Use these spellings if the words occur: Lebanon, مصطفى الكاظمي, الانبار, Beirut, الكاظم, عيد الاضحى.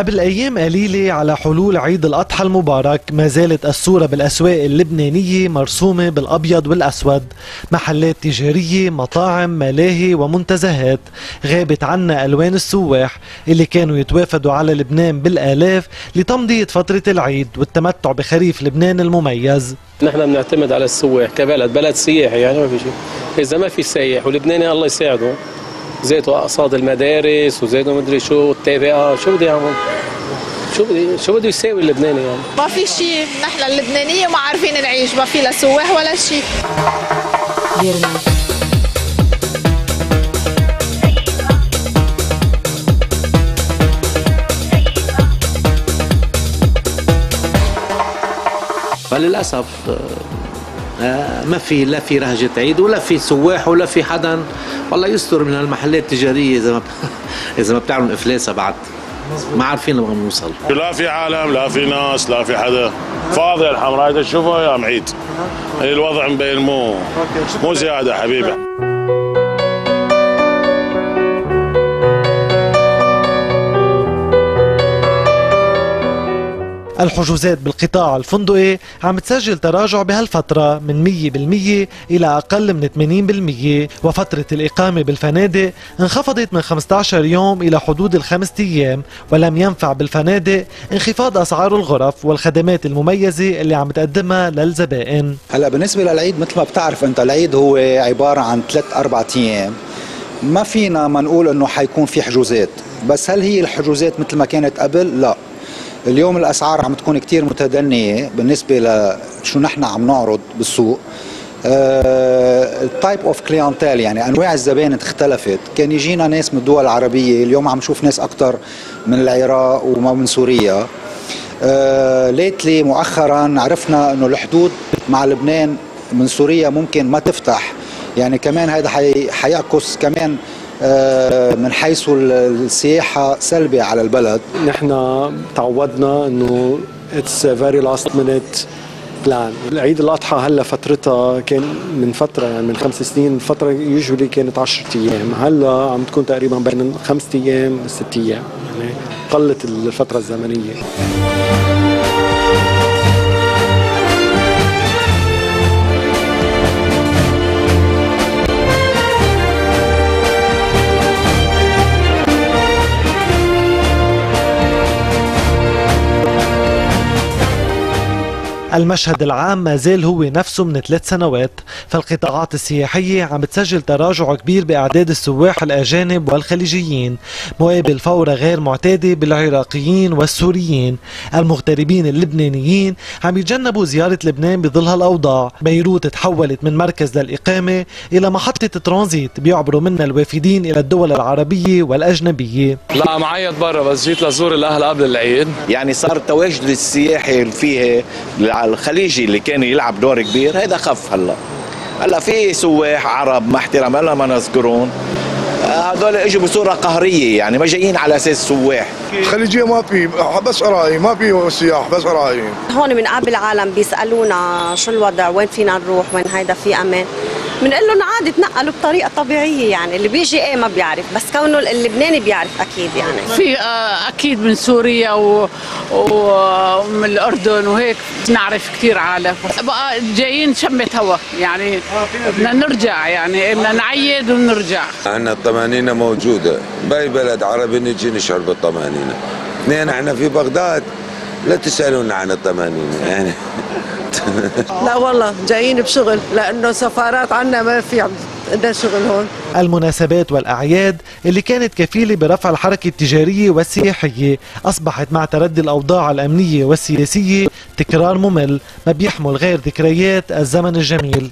قبل أيام قليلة على حلول عيد الأضحى المبارك ما زالت الصورة بالأسواق اللبنانية مرسومة بالأبيض والأسود. محلات تجارية، مطاعم، ملاهي ومنتزهات. غابت عنا ألوان السواح اللي كانوا يتوافدوا على لبنان بالآلاف لتمضية فترة العيد والتمتع بخريف لبنان المميز. نحن بنعتمد على السواح كبلد، بلد سياحي، يعني ما في شيء. إذا ما في سياح ولبناني الله يساعده، زيتوا اقساط المدارس وزيتوا مدري شو التابعه، شو بده يعمل؟ شو بده يساوي اللبناني يعني؟ ما في شيء، نحن اللبنانيه ما عارفين نعيش، ما في لا سواح ولا شيء. فللاسف ما في لا في رهجة عيد ولا في سواح ولا في حدا، والله يستر من هالمحلات التجارية إذا ما بتعمل إفلاسها بعد، ما عارفين لوين نوصل. لا في عالم، لا في ناس، لا في حدا، فاضية الحمراء تشوفها يا معيد. الوضع مبين مو زيادة حبيبي. الحجوزات بالقطاع الفندقي عم تسجل تراجع بهالفترة من 100% إلى أقل من 80%، وفترة الإقامة بالفنادق انخفضت من 15 يوم إلى حدود ال5 أيام، ولم ينفع بالفنادق انخفاض أسعار الغرف والخدمات المميزة اللي عم تقدمها للزبائن. هلا بالنسبة للعيد مثل ما بتعرف أنت، العيد هو عبارة عن 3-4 أيام، ما فينا ما نقول إنه حيكون في حجوزات، بس هل هي الحجوزات مثل ما كانت قبل؟ لا. اليوم الأسعار عم تكون كتير متدنية بالنسبة لشو نحن عم نعرض بالسوق. التايب اوف كليانتيل، يعني أنواع الزبائن اختلفت، كان يجينا ناس من الدول العربية، اليوم عم نشوف ناس أكتر من العراق ومن سوريا. ليتلي مؤخرا عرفنا أنه الحدود مع لبنان من سوريا ممكن ما تفتح، يعني كمان هذا حيعكس كمان من حيث السياحة سلبية على البلد. نحن تعودنا انه اتس فيري لاست مينيت بلان. العيد الاضحى هلا فترتها كان من فترة، يعني من 5 سنين، فترة يوجولي كانت 10 أيام، هلا عم تكون تقريبا بين 5 أيام و6 أيام، يعني قلت الفترة الزمنية. المشهد العام ما زال هو نفسه من 3 سنوات، فالقطاعات السياحية عم تسجل تراجع كبير بأعداد السواح الأجانب والخليجيين، مقابل فورة غير معتادة بالعراقيين والسوريين. المغتربين اللبنانيين عم يتجنبوا زيارة لبنان بظل هالأوضاع. بيروت تحولت من مركز للإقامة إلى محطة ترانزيت بيعبروا منها الوافدين إلى الدول العربية والأجنبية. لا معيط برا، بس جيت لزور الأهل قبل العيد، يعني صار التواجد السياحي فيه الخليجي اللي كان يلعب دور كبير، هذا خف. هلا في سواح عرب محترم هلا ما نذكرون، هذول اجوا بصوره قهريه، يعني ما جايين على اساس سواح. الخليجيه ما في، بس قرايب، ما في سياح، بس قرايب. هون من قبل العالم بيسالونا شو الوضع، وين فينا نروح، وين هيدا في امان، بنقول لهم عادي تنقلوا بطريقه طبيعيه، يعني اللي بيجي ما بيعرف، بس كونه اللبناني بيعرف اكيد. يعني في اكيد من سوريا ومن الاردن وهيك نعرف كثير عالم، بقى جايين شمة هوا، يعني بدنا نرجع، يعني بدنا نعيد ونرجع. عندنا الطمانينه موجوده، باي بلد عربي نجي نشعر بالطمانينه. 2 احنا في بغداد لا تسالونا عن الطمانينه يعني. لا والله جايين بشغل، لأنه سفارات عنا ما في، عندنا شغل هون. المناسبات والأعياد اللي كانت كفيلة برفع الحركة التجارية والسياحية أصبحت مع تردي الأوضاع الأمنية والسياسية تكرار ممل ما بيحمل غير ذكريات الزمن الجميل.